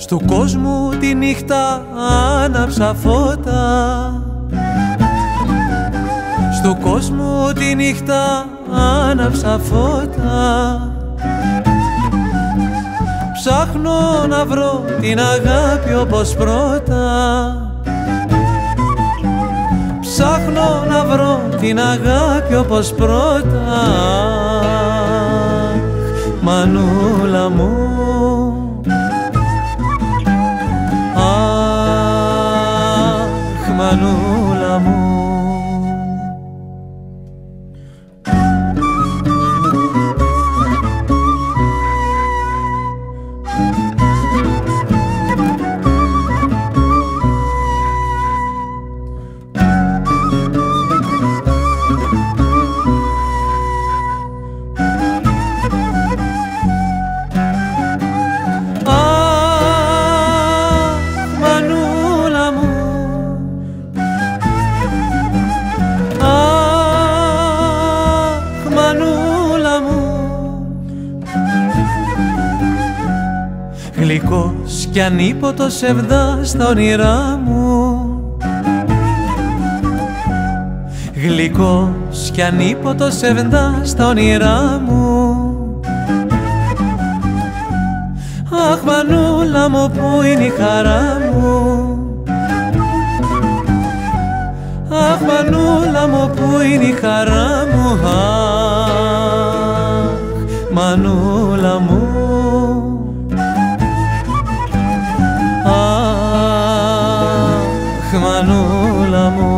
Στου κόσμου τη νύχτα άναψα φώτα. Στου κόσμου τη νύχτα άναψα φώτα. Ψάχνω να βρω την αγάπη όπως πρώτα. Ψάχνω να βρω την αγάπη όπως πρώτα. Μανούλα μου, Μανούλα μου. Γλυκός κι ανίποτος ευδά στα όνειρά μου. Γλυκός κι ανίποτος ευδά στα όνειρά μου. Αχ Μανούλα μου, πού είναι η χαρά μου. Αχ Μανούλα μου, πού είναι η χαρά μου. Αχ Μανούλα μου, Μανούλα μου.